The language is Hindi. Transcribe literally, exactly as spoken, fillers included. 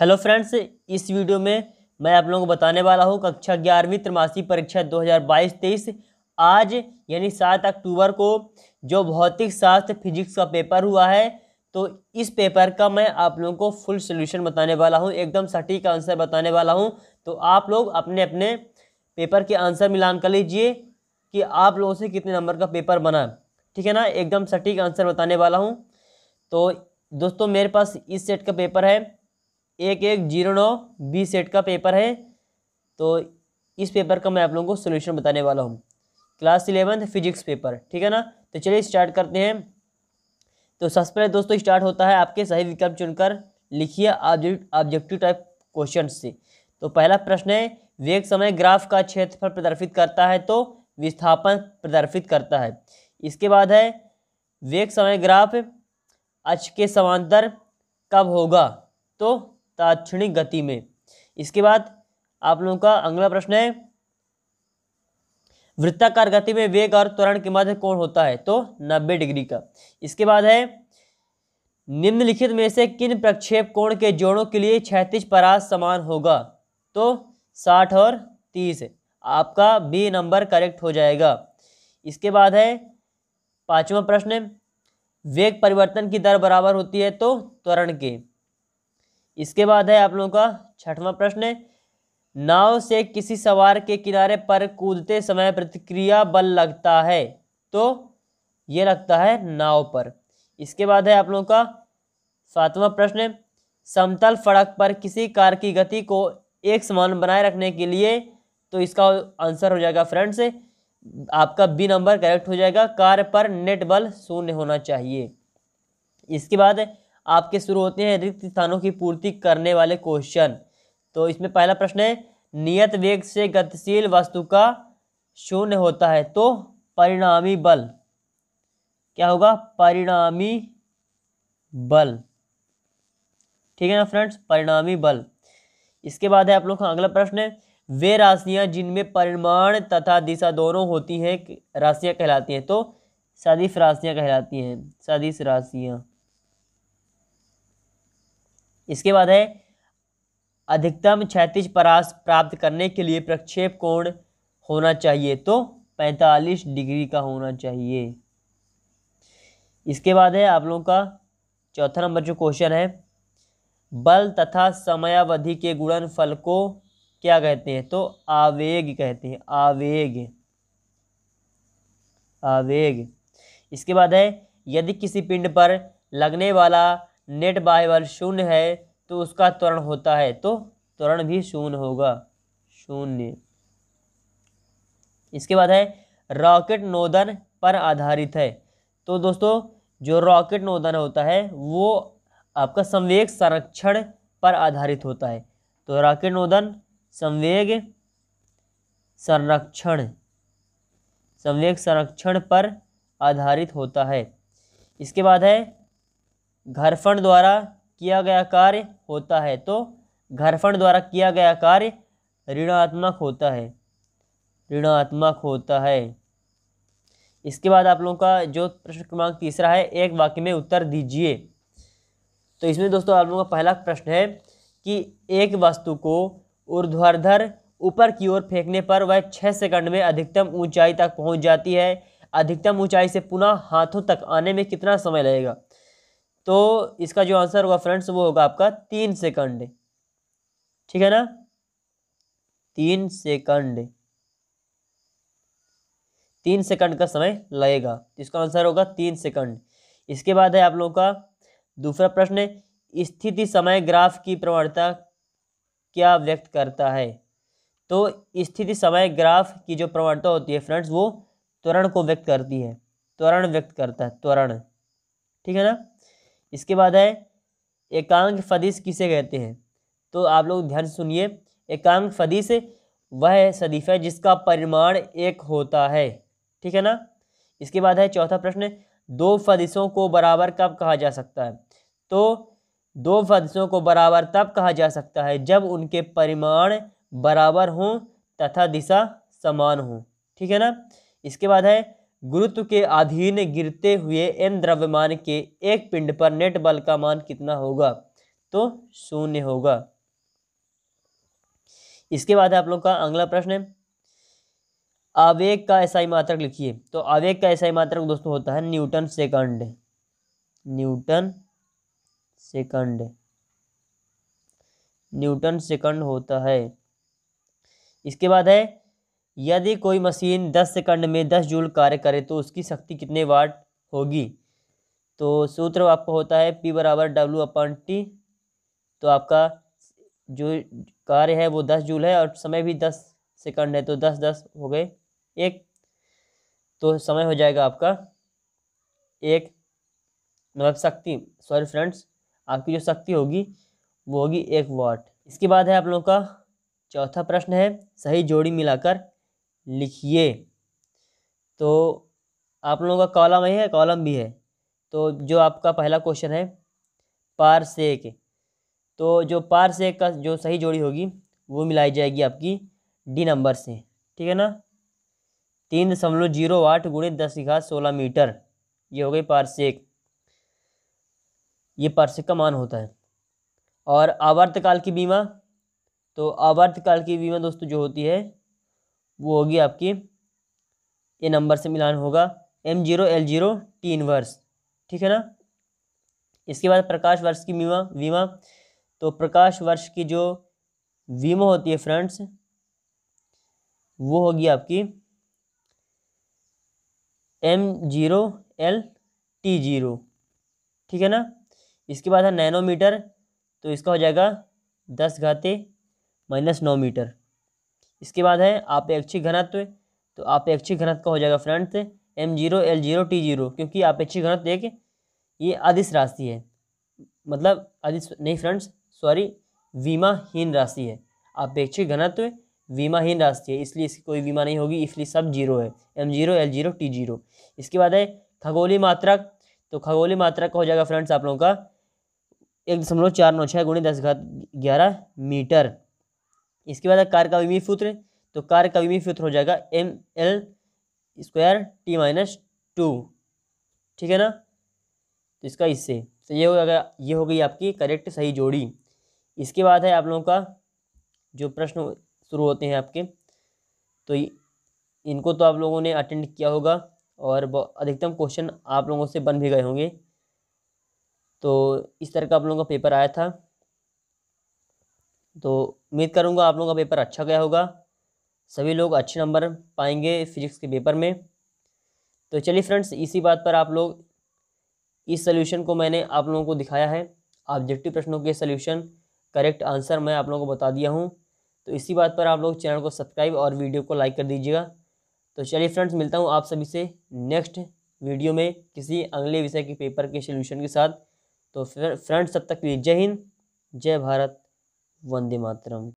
हेलो फ्रेंड्स, इस वीडियो में मैं आप लोगों को बताने वाला हूं कक्षा ग्यारहवीं त्रैमासिक परीक्षा दो हज़ार बाईस तेईस आज यानी सात अक्टूबर को जो भौतिक शास्त्र फिजिक्स का पेपर हुआ है तो इस पेपर का मैं आप लोगों को फुल सॉल्यूशन बताने वाला हूं, एकदम सटीक आंसर बताने वाला हूं। तो आप लोग अपने अपने पेपर के आंसर मिलान कर लीजिए कि आप लोगों से कितने नंबर का पेपर बना, ठीक है ना। एकदम सटीक आंसर बताने वाला हूँ। तो दोस्तों मेरे पास इस सेट का पेपर है एक एक जीरो नौ बी सेट का पेपर है, तो इस पेपर का मैं आप लोगों को सोल्यूशन बताने वाला हूँ, क्लास इलेवेंथ फिजिक्स पेपर, ठीक है ना। तो चलिए स्टार्ट करते हैं। तो सबसे पहले दोस्तों स्टार्ट होता है आपके सही विकल्प चुनकर लिखिए ऑब्जेक्टिव टाइप क्वेश्चन से। तो पहला प्रश्न है, वेग समय ग्राफ का क्षेत्रफल प्रदर्शित करता है तो विस्थापन प्रदर्शित करता है। इसके बाद है, वेग समय ग्राफ अक्ष के समांतर कब होगा तो तात्क्षणिक गति में। इसके बाद आप लोगों का अगला प्रश्न है, वृत्ताकार गति में वेग और त्वरण के मध्य कोण होता है तो नब्बे डिग्री का। इसके बाद है, निम्नलिखित में से किन प्रक्षेप कोण के जोड़ों के लिए क्षैतिज परास समान होगा तो साठ और तीस, आपका बी नंबर करेक्ट हो जाएगा। इसके बाद है पांचवा प्रश्न, वेग परिवर्तन की दर बराबर होती है तो त्वरण के। इसके बाद है आप लोगों का छठवां प्रश्न, नाव से किसी सवार के किनारे पर कूदते समय प्रतिक्रिया बल लगता है तो ये लगता है नाव पर। इसके बाद है आप लोगों का सातवां प्रश्न, समतल सड़क पर किसी कार की गति को एक समान बनाए रखने के लिए, तो इसका आंसर हो जाएगा फ्रेंड्स, आपका बी नंबर करेक्ट हो जाएगा, कार पर नेट बल शून्य होना चाहिए। इसके बाद आपके शुरू होते हैं रिक्त स्थानों की पूर्ति करने वाले क्वेश्चन। तो इसमें पहला प्रश्न है, नियत वेग से गतिशील वस्तु का शून्य होता है तो परिणामी बल क्या होगा, परिणामी बल, ठीक है ना फ्रेंड्स, परिणामी बल। इसके बाद है आप लोग का अगला प्रश्न है, वे राशियाँ जिनमें परिमाण तथा दिशा दोनों होती हैं राशियाँ कहलाती हैं तो सदिश राशियाँ कहलाती हैं, सदिश राशियाँ। इसके बाद है, अधिकतम क्षैतिज परास प्राप्त करने के लिए प्रक्षेप कोण होना चाहिए तो पैंतालीस डिग्री का होना चाहिए। इसके बाद है आप लोगों का चौथा नंबर जो क्वेश्चन है, बल तथा समयावधि के गुणनफल को क्या कहते हैं तो आवेग कहते हैं, आवेग, आवेग। इसके बाद है, यदि किसी पिंड पर लगने वाला नेट बाय बल शून्य है तो उसका त्वरण होता है तो त्वरण भी शून्य होगा, शून्य। इसके बाद है, रॉकेट नोदन पर आधारित है तो दोस्तों जो रॉकेट नोदन होता है वो आपका संवेग संरक्षण पर आधारित होता है, तो रॉकेट नोदन संवेग संरक्षण, संवेग संरक्षण पर आधारित होता है। इसके बाद है, घर्षण द्वारा किया गया कार्य होता है तो घर्षण द्वारा किया गया कार्य ऋणात्मक होता है, ऋणात्मक होता है। इसके बाद आप लोगों का जो प्रश्न क्रमांक तीसरा है, एक वाक्य में उत्तर दीजिए। तो इसमें दोस्तों आप लोगों का पहला प्रश्न है कि एक वस्तु को ऊर्ध्वाधर ऊपर की ओर फेंकने पर वह छः सेकंड में अधिकतम ऊंचाई तक पहुंच जाती है, अधिकतम ऊंचाई से पुनः हाथों तक आने में कितना समय लगेगा तो इसका जो आंसर होगा फ्रेंड्स वो होगा आपका तीन सेकंड, ठीक है ना, तीन सेकंड, तीन सेकंड का समय लगेगा, इसका आंसर होगा तीन सेकंड। इसके बाद है आप लोगों का दूसरा प्रश्न, स्थिति समय ग्राफ की प्रवणता क्या व्यक्त करता है तो स्थिति समय ग्राफ की जो प्रवणता होती है फ्रेंड्स वो त्वरण को व्यक्त करती है, त्वरण व्यक्त करता है, त्वरण, ठीक है ना। इसके बाद है, एकांक सदिश किसे कहते हैं तो आप लोग ध्यान सुनिए, एकांक सदिश वह सदिश है जिसका परिमाण एक होता है, ठीक है ना। इसके बाद है चौथा प्रश्न, दो सदिशों को बराबर कब कहा जा सकता है तो दो सदिशों को बराबर तब कहा जा सकता है जब उनके परिमाण बराबर हों तथा दिशा समान हो, ठीक है ना। इसके बाद है, गुरुत्व के अधीन गिरते हुए एन द्रव्यमान के एक पिंड पर नेट बल का मान कितना होगा तो शून्य होगा। इसके बाद आप लोग का अगला प्रश्न है, आवेग का एसआई मात्रक लिखिए। तो आवेग का एसआई मात्रक दोस्तों होता है newton second, newton second, newton second होता है। इसके बाद है, यदि कोई मशीन दस सेकंड में दस जूल कार्य करे तो उसकी शक्ति कितने वाट होगी। तो सूत्र आपका होता है P बराबर डब्ल्यू अपन टी। तो आपका जो कार्य है वो दस जूल है और समय भी दस सेकंड है, तो दस दस हो गए एक, तो समय हो जाएगा आपका एक, मतलब शक्ति, सॉरी फ्रेंड्स, आपकी जो शक्ति होगी वो होगी एक वाट। इसके बाद है आप लोगों का चौथा प्रश्न है, सही जोड़ी मिलाकर लिखिए। तो आप लोगों का कॉलम ही है, कॉलम भी है। तो जो आपका पहला क्वेश्चन है पारसेक, तो जो पारसेक का जो सही जोड़ी होगी वो मिलाई जाएगी आपकी डी नंबर से, ठीक है ना, तीन दशमलव जीरो आठ गुणे दस की घात सोलह मीटर, ये हो गई पारसेक, ये पारसेक का मान होता है। और आवर्तकाल की बीमा, तो आवर्तकाल की बीमा दोस्तों जो होती है वो होगी आपकी, ये नंबर से मिलान होगा M zero L zero T inverse, ठीक है ना। इसके बाद प्रकाश वर्ष की बीमा बीमा तो प्रकाश वर्ष की जो बीमा होती है फ्रेंड्स वो होगी आपकी M zero L T zero, ठीक है ना। इसके बाद है नैनोमीटर, तो इसका हो जाएगा दस घाते माइनस नौ मीटर। इसके बाद है आपेक्षिक घनत्व, तो आपेक्षिक घनत्व का हो जाएगा friends M zero L zero T zero, क्योंकि आपेक्षिक घनत्व एक ये अदिश राशि है, मतलब अदिश नहीं फ्रेंड्स, सॉरी, विमाहीन राशि है, आपेक्षिक घनत्व विमाहीन राशि है, इसलिए इसकी कोई विमा नहीं होगी, इसलिए सब जीरो है, M zero L zero T zero. इसके बाद है खगोलीय मात्रक, तो खगोलीय मात्रक का हो जाएगा फ्रेंड्स आप लोगों का एक दशमलव चार नौ छः गुणे दस घात ग्यारह मीटर। इसके बाद कार्य का विमीय सूत्र, तो कार्य का विमीय सूत्र हो जाएगा M L square T minus two, ठीक है ना, तो इसका इससे, तो ये हो जाएगा, ये हो गई आपकी करेक्ट सही जोड़ी। इसके बाद है आप लोगों का जो प्रश्न शुरू होते हैं आपके, तो इनको तो आप लोगों ने अटेंड किया होगा और अधिकतम क्वेश्चन आप लोगों से बन भी गए होंगे। तो इस तरह का आप लोगों का पेपर आया था, तो उम्मीद करूंगा आप लोगों का पेपर अच्छा गया होगा, सभी लोग अच्छे नंबर पाएंगे फिजिक्स के पेपर में। तो चलिए फ्रेंड्स, इसी बात पर आप लोग इस सॉल्यूशन को मैंने आप लोगों को दिखाया है, ऑब्जेक्टिव प्रश्नों के सॉल्यूशन करेक्ट आंसर मैं आप लोगों को बता दिया हूँ। तो इसी बात पर आप लोग चैनल को सब्सक्राइब और वीडियो को लाइक कर दीजिएगा। तो चलिए फ्रेंड्स, मिलता हूँ आप सभी से नेक्स्ट वीडियो में किसी अगले विषय के पेपर के सॉल्यूशन के साथ। तो फ्रेंड्स, तब तक के लिए जय हिंद, जय भारत, वंदे मातरम।